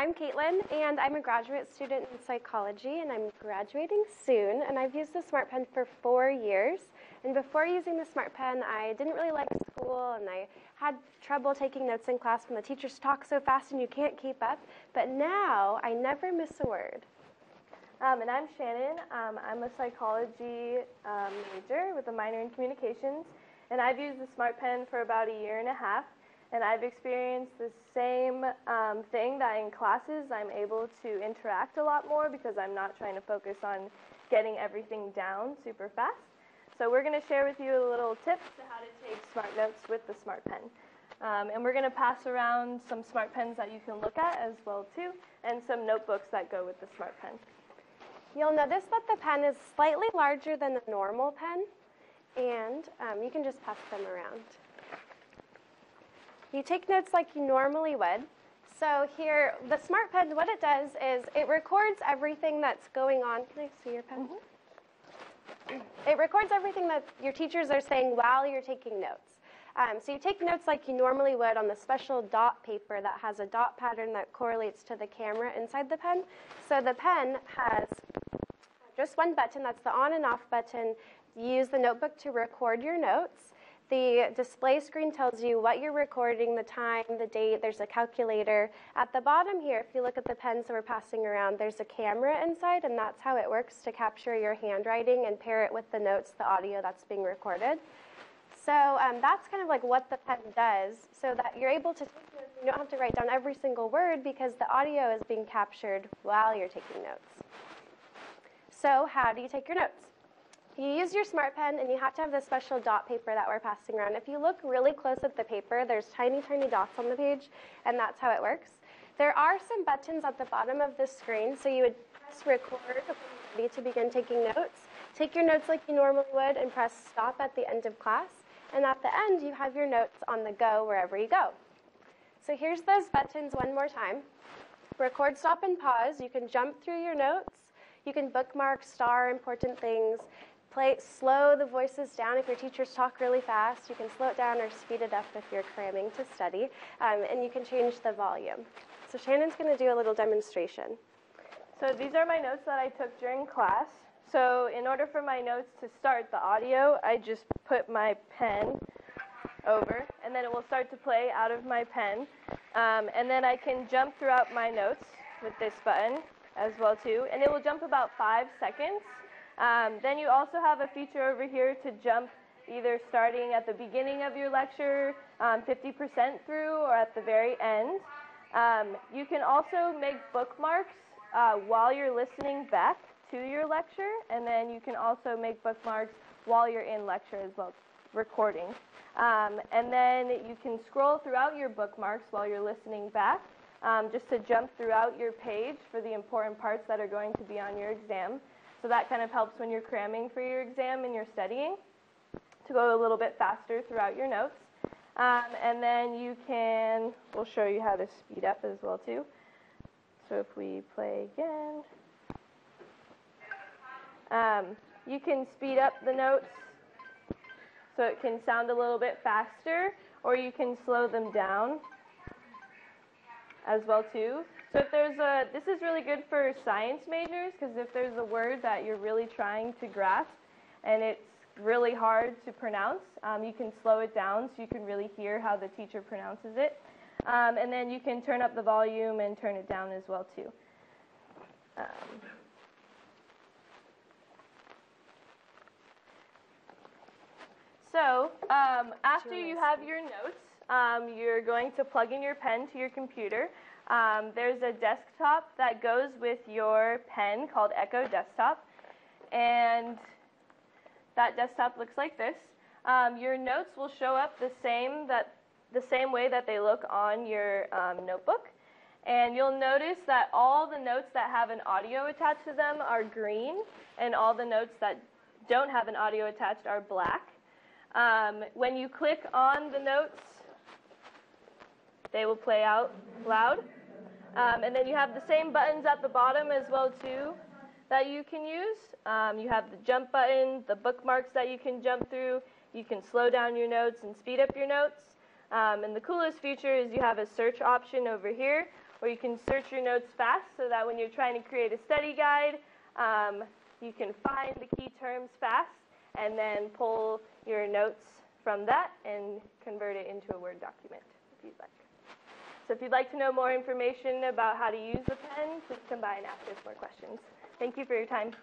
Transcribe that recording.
I'm Caitlin, and I'm a graduate student in psychology, and I'm graduating soon, and I've used the Smart Pen for 4 years. And before using the Smart Pen, I didn't really like school, and I had trouble taking notes in class when the teachers talk so fast and you can't keep up, but now I never miss a word. And I'm Shannon. I'm a psychology major with a minor in communications, and I've used the Smart Pen for about 1.5 years. And I've experienced the same thing, that in classes I'm able to interact a lot more because I'm not trying to focus on getting everything down super fast. So we're going to share with you a little tips to how to take smart notes with the Smart Pen. And we're going to pass around some Smart Pens that you can look at as well too, and some notebooks that go with the Smart Pen. You'll notice that the pen is slightly larger than the normal pen, and you can just pass them around. You take notes like you normally would. So here, the Smart Pen, what it does is it records everything that's going on. Can I see your pen? It records everything that your teachers are saying while you're taking notes. So you take notes like you normally would on the special dot paper that has a dot pattern that correlates to the camera inside the pen. So the pen has just one button, that's the on and off button. You use the notebook to record your notes. The display screen tells you what you're recording, the time, the date. There's a calculator. At the bottom here, if you look at the pens that we're passing around, there's a camera inside, and that's how it works to capture your handwriting and pair it with the notes, the audio that's being recorded. So that's kind of like what the pen does, so that you're able to take notes. You don't have to write down every single word because the audio is being captured while you're taking notes. So how do you take your notes? You use your Smart Pen, and you have to have this special dot paper that we're passing around. If you look really close at the paper, there's tiny, tiny dots on the page, and that's how it works. There are some buttons at the bottom of the screen, so you would press record to begin taking notes. Take your notes like you normally would, and press stop at the end of class. And at the end, you have your notes on the go wherever you go. So here's those buttons one more time. Record, stop, and pause. You can jump through your notes. You can bookmark, star important things. Slow the voices down if your teachers talk really fast. You can slow it down or speed it up if you're cramming to study. And you can change the volume. So Shannon's going to do a little demonstration. So these are my notes that I took during class. So in order for my notes to start the audio, I just put my pen over, and then it will start to play out of my pen. And then I can jump throughout my notes with this button as well too. And it will jump about 5 seconds. Then you also have a feature over here to jump either starting at the beginning of your lecture, 50% through, or at the very end. You can also make bookmarks while you're listening back to your lecture, and then you can also make bookmarks while you're in lecture as well, recording. And then you can scroll throughout your bookmarks while you're listening back, just to jump throughout your page for the important parts that are going to be on your exam. So that kind of helps when you're cramming for your exam and you're studying to go a little bit faster throughout your notes. And then you can, we'll show you how to speed up as well too. So if we play again, you can speed up the notes so it can sound a little bit faster, or you can slow them down as well too. So if there's a, this is really good for science majors, because if there's a word that you're really trying to grasp and it's really hard to pronounce, you can slow it down so you can really hear how the teacher pronounces it. And then you can turn up the volume and turn it down as well too. After you have your notes, you're going to plug in your pen to your computer. There's a desktop that goes with your pen called Echo Desktop, and that desktop looks like this. Your notes will show up the same way that they look on your notebook, and you'll notice that all the notes that have an audio attached to them are green, and all the notes that don't have an audio attached are black. When you click on the notes, they will play out loud. And then you have the same buttons at the bottom as well too that you can use. You have the jump button, the bookmarks that you can jump through. You can slow down your notes and speed up your notes. And the coolest feature is you have a search option over here or you can search your notes fast so that when you're trying to create a study guide, you can find the key terms fast and then pull your notes from that and convert it into a Word document if you'd like. So if you'd like to know more information about how to use the pen, please come by and ask us more questions. Thank you for your time.